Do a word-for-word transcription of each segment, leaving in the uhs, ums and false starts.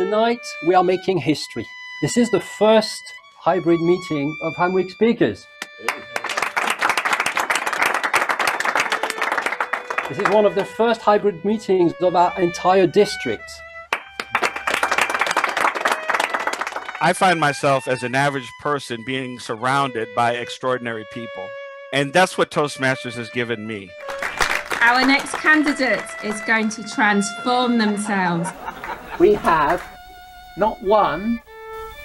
Tonight, we are making history. This is the first hybrid meeting of Hamwic speakers. This is one of the first hybrid meetings of our entire district. I find myself as an average person being surrounded by extraordinary people. And that's what Toastmasters has given me. Our next candidate is going to transform themselves. We have not one,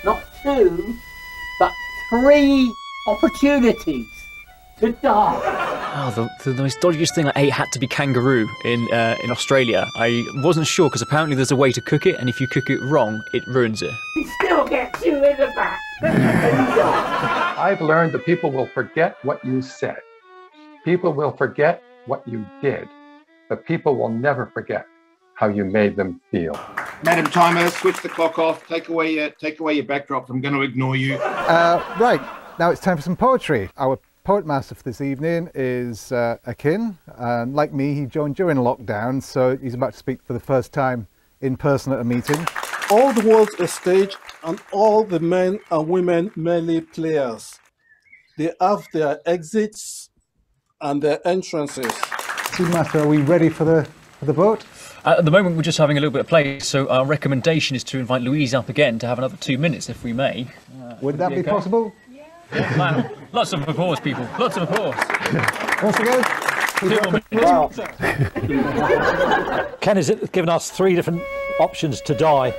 not two, but three opportunities to die. Oh, the, the most dodgiest thing I ate had to be kangaroo in uh, in Australia. I wasn't sure because apparently there's a way to cook it, and if you cook it wrong, it ruins it. He still gets you in the back. I've learned that people will forget what you said. People will forget what you did. But people will never forget how you made them feel. Madam Timer, switch the clock off. Take away your, take away your backdrops. I'm going to ignore you. Uh, right, now it's time for some poetry. Our Poet Master for this evening is uh, Akin, and like me, he joined during lockdown, so he's about to speak for the first time in person at a meeting. All the world's a stage, and all the men and women merely players. They have their exits and their entrances. Seamaster, are we ready for the for the vote? Uh, at the moment, we're just having a little bit of play, so our recommendation is to invite Louise up again to have another two minutes, if we may. Uh, Would that be, be possible? Yeah, man. Lots of applause, people. Lots of applause. Once again, wow. Ken has given us three different options to die.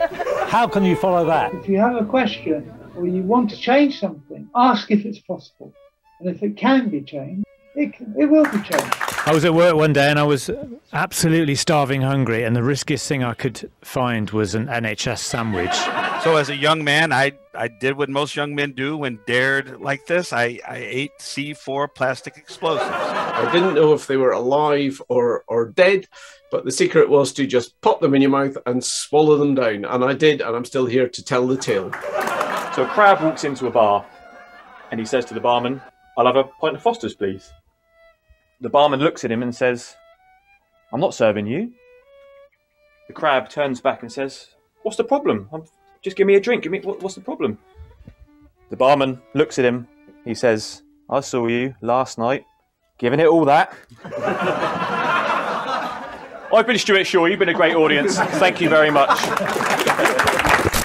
How can you follow that? If you have a question or you want to change something, ask if it's possible. And if it can be changed, it, can, it will be changed. I was at work one day and I was absolutely starving hungry, and the riskiest thing I could find was an N H S sandwich. So as a young man, I, I did what most young men do when dared like this. I, I ate C four plastic explosives. I didn't know if they were alive or, or dead, but the secret was to just pop them in your mouth and swallow them down. And I did, and I'm still here to tell the tale. So a crab walks into a bar and he says to the barman, "I'll have a pint of Foster's, please." The barman looks at him and says, "I'm not serving you." The crab turns back and says, "What's the problem? I'm, just give me a drink. Give me, what, what's the problem?" The barman looks at him. He says, "I saw you last night, giving it all that." I've been Stuart Shaw. You've been a great audience. Thank you very much.